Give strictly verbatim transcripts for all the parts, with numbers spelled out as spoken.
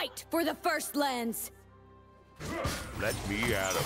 Fight for the First Lands! Let me at 'em.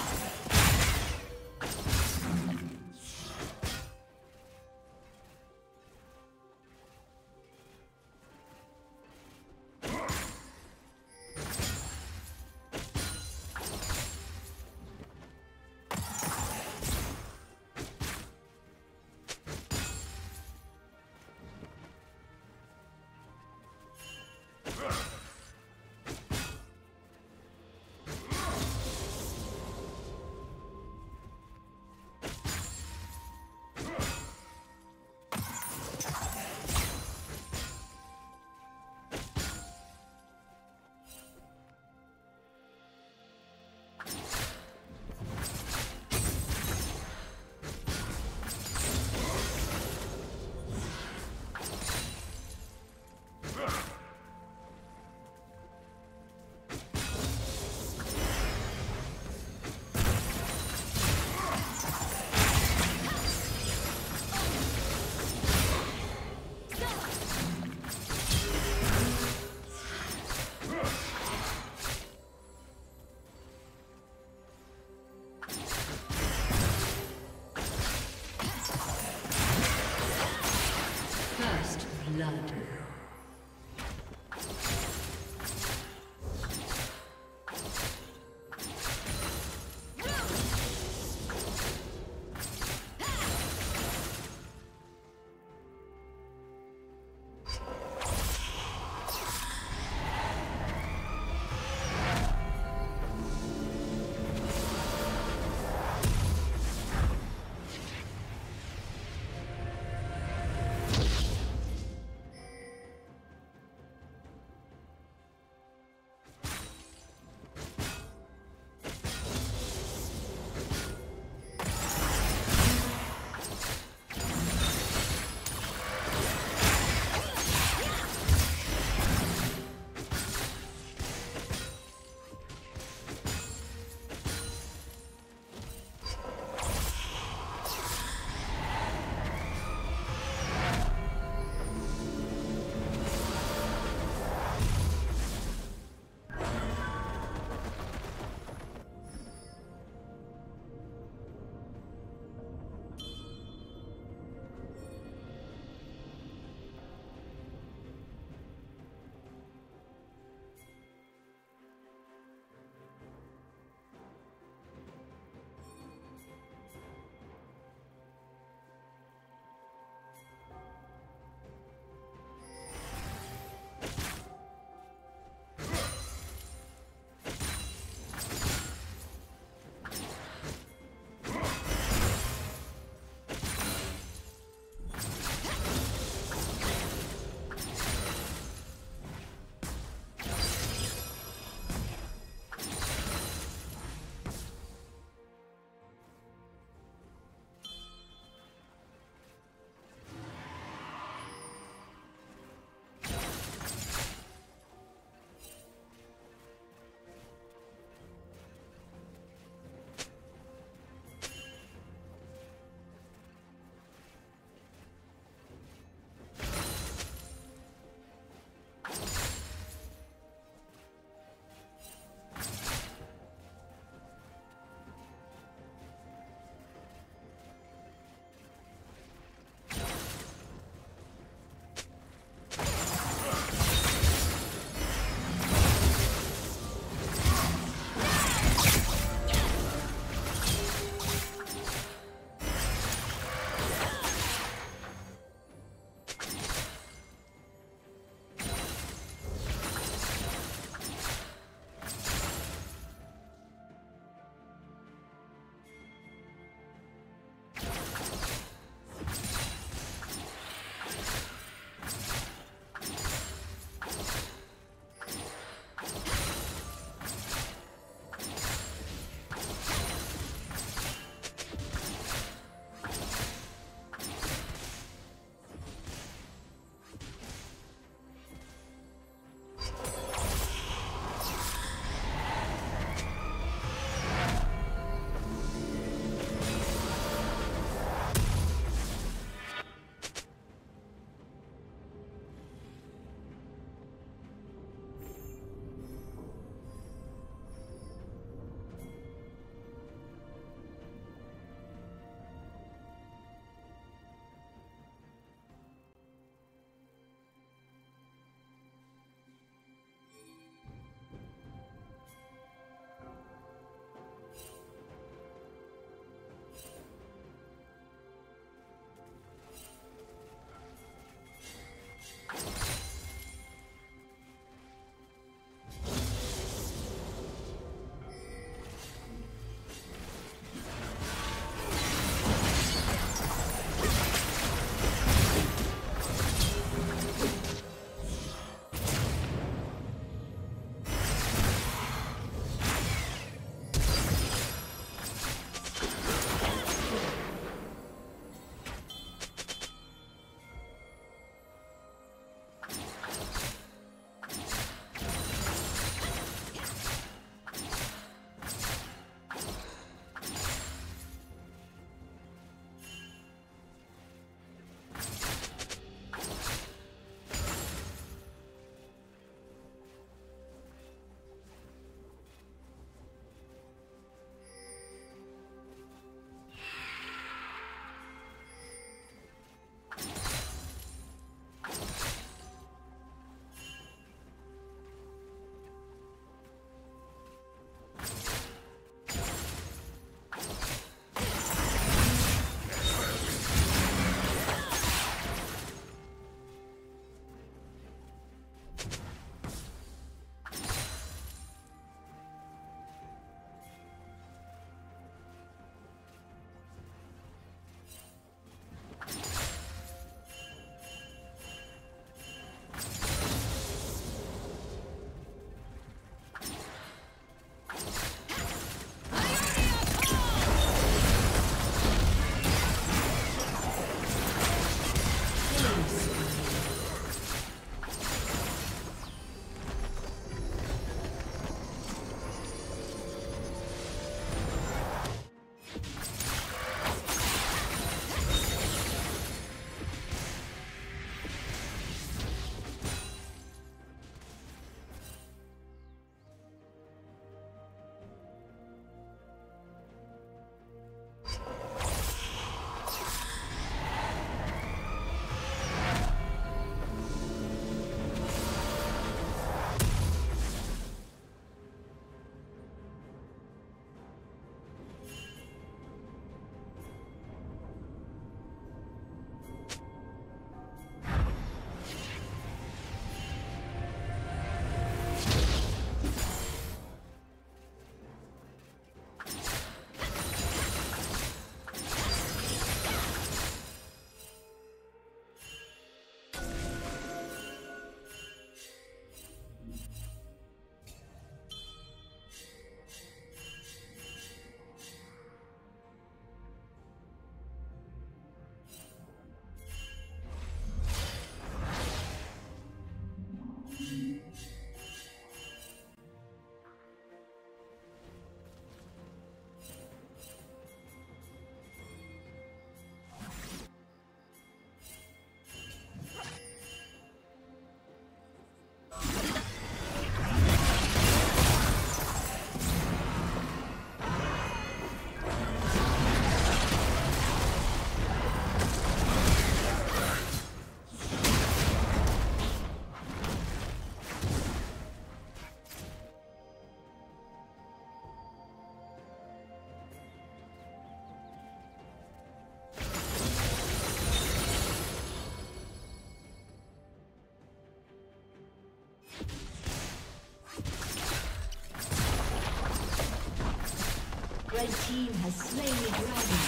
Red team has slain the dragon.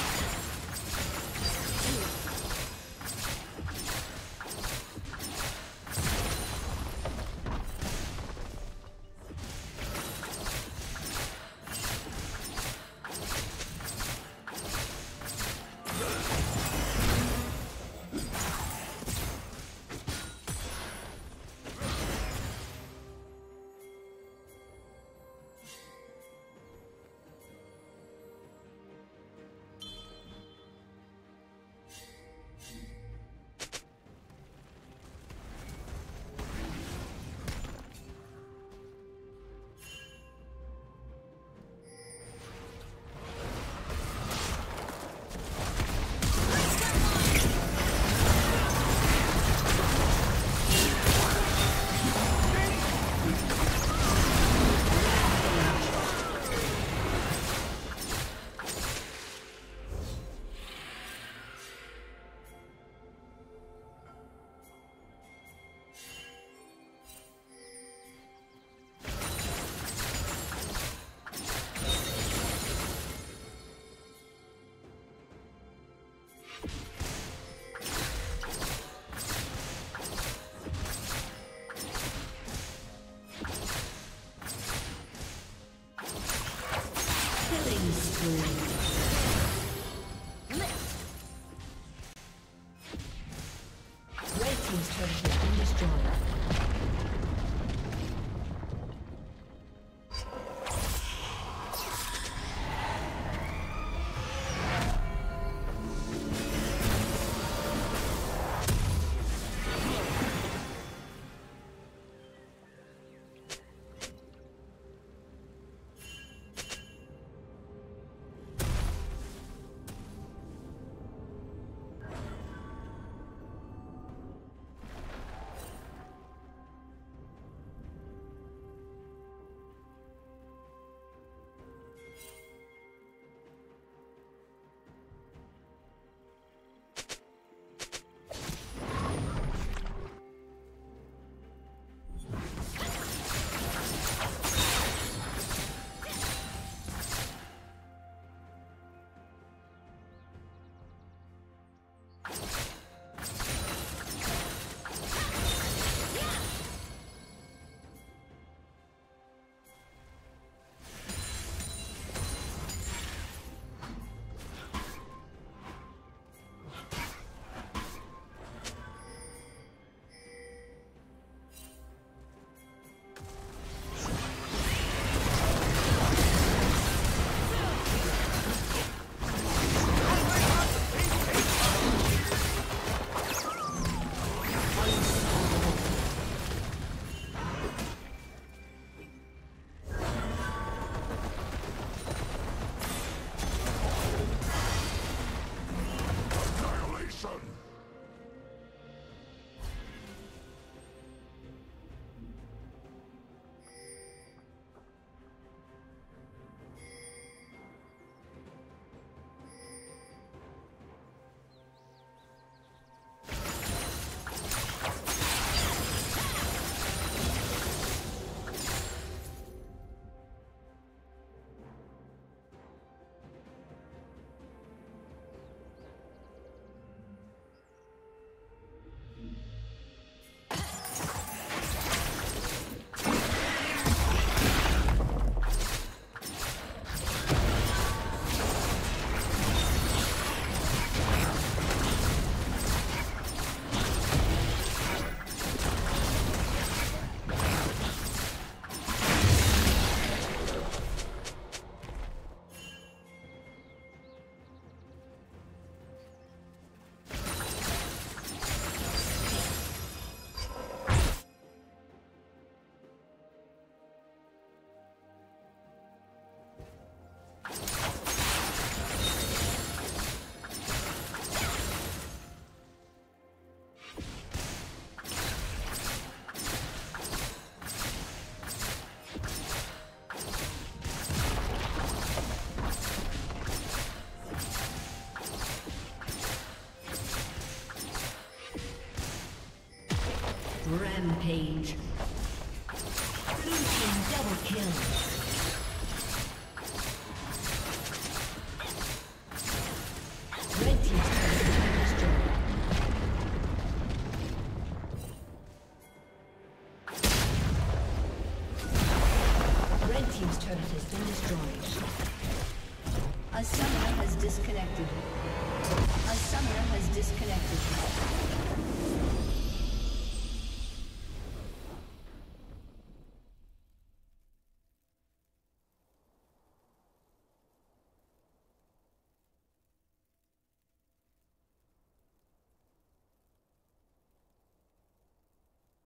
Rampage. Blue team double kill. team's turret has been destroyed. A summoner has disconnected. A summoner has disconnected.